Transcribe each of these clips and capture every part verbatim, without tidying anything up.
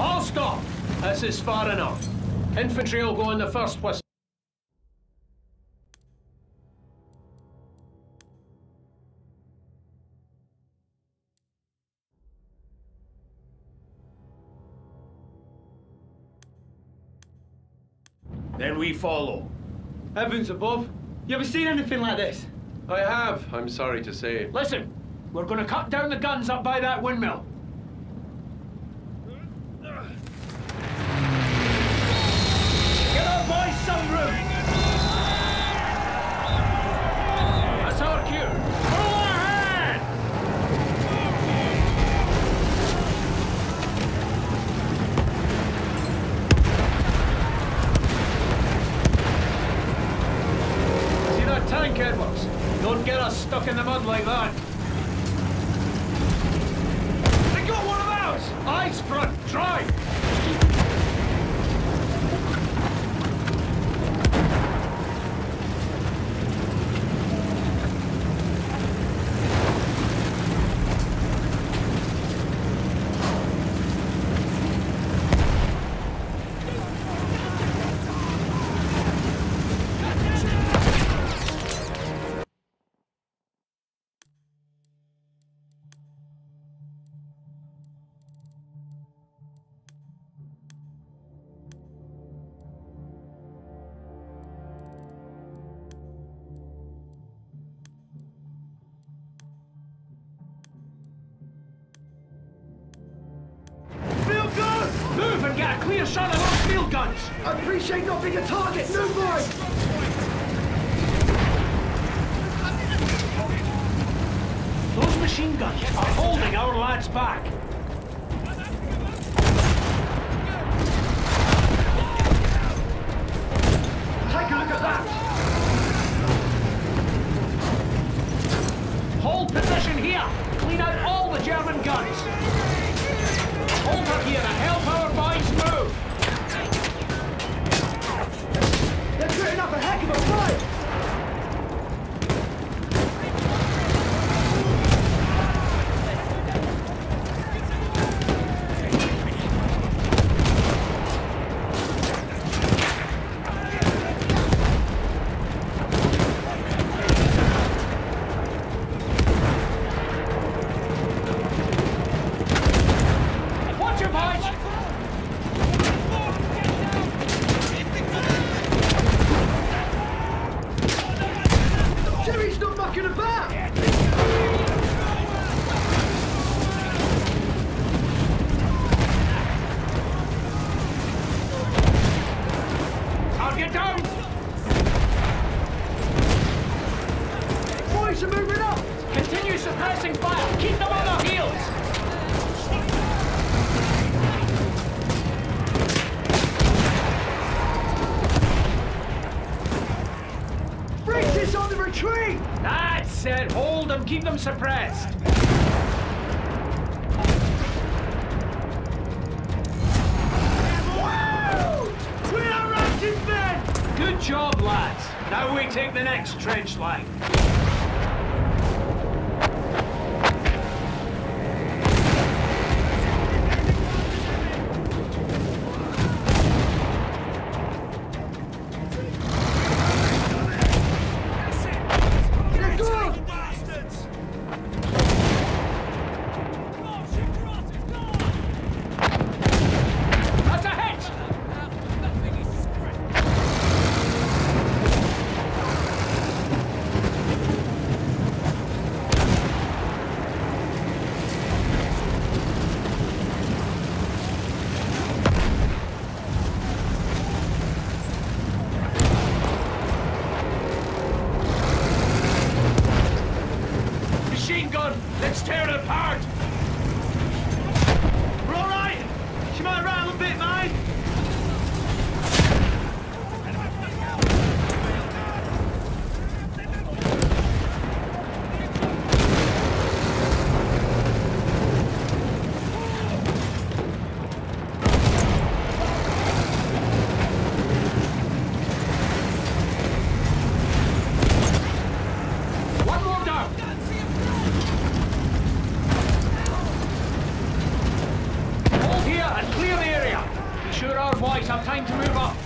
All stop! This is far enough. Infantry will go on the first whistle. Then we follow. Heavens above, you ever seen anything like this? I have, I'm sorry to say. Listen, we're going to cut down the guns up by that windmill. Get up, boys, sunroof! That's our cue. Tank, Edwards. Don't get us stuck in the mud like that. They got one of ours! Eyes front, drive! Clear shot of our field guns! I appreciate not being a target, new boy! Those machine guns are holding our lads back! Take a look at that! Hold position here! Clean out all the German guns! Hold up here and help our boys move! They're putting up a heck of a fight! Keep them suppressed. Whoa! We are active men! Good job, lads. Now we take the next trench line. have time to move up.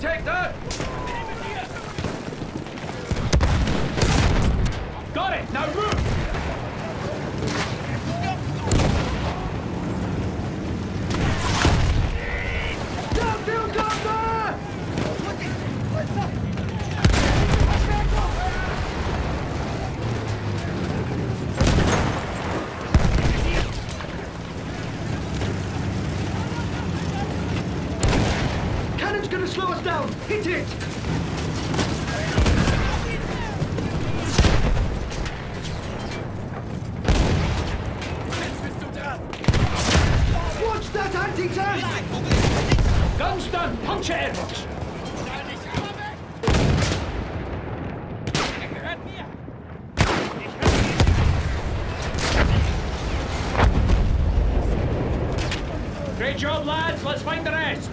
Take that! slow us down! Hit it! Watch that anti-tank! Guns done! Puncture airbox! Great job, lads! Let's find the rest!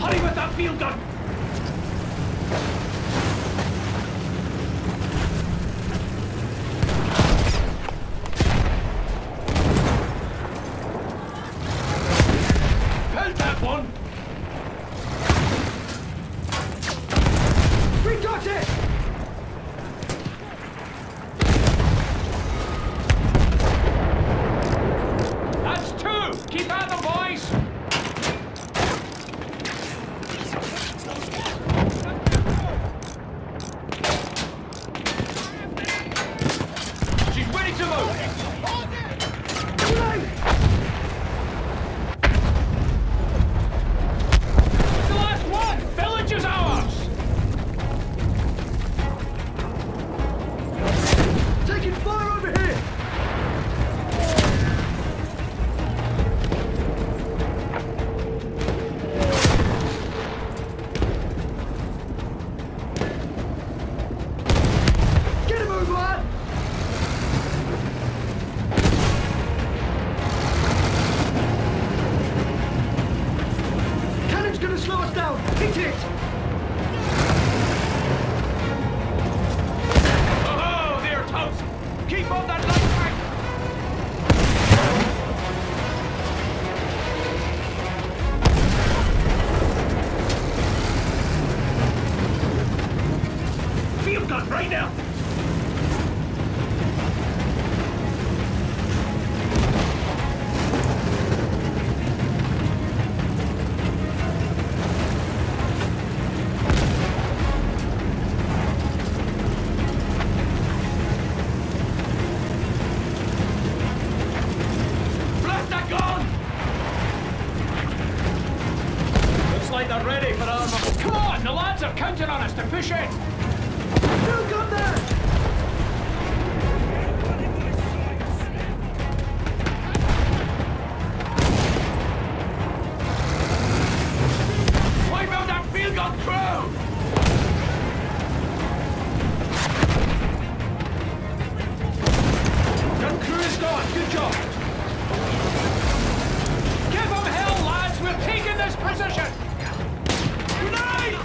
Hurry with that field gun! Held that one! We got it! Keep at them, boys! She's ready to move! The last one! Village is ours! Taking fire over here! Slow us down! Hit it! Oh, they're toast! Keep on that light track! Field gun right now! They're ready for armor. Come on, the lads are counting on us to push in. Who got there? Wipe out that field gun crew! Position! Unite!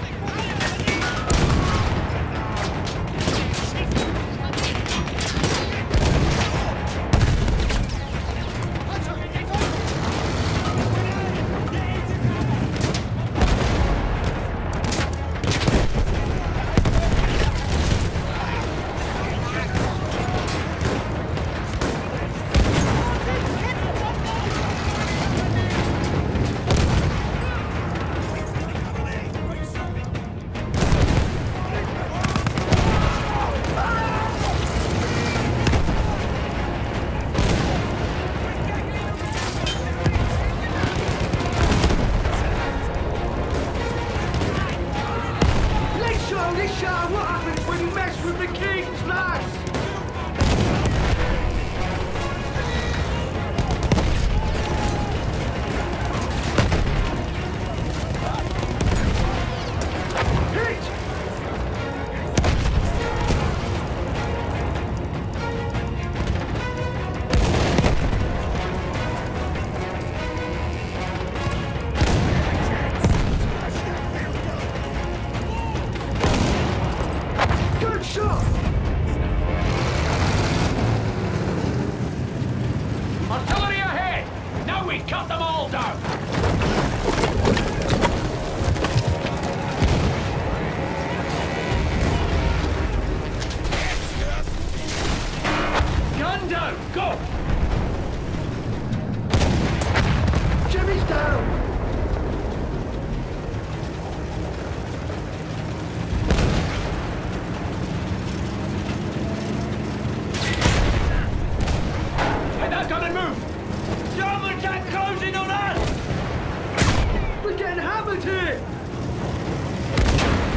City!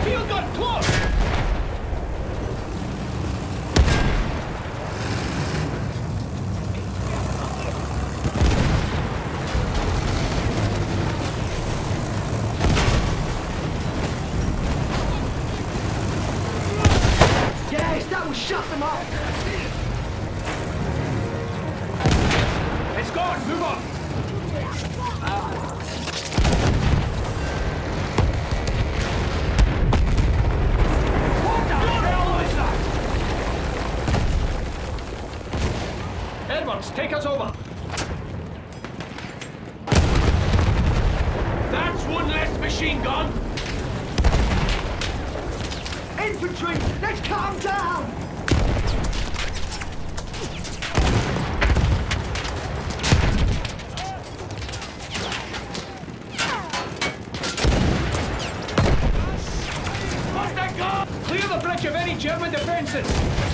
Field gun close! Yes, that will shut them up! It's gone! Move on! Take us over! That's one less machine gun! Infantry, let's calm down! Mustang gun! Clear the bridge of any German defenses!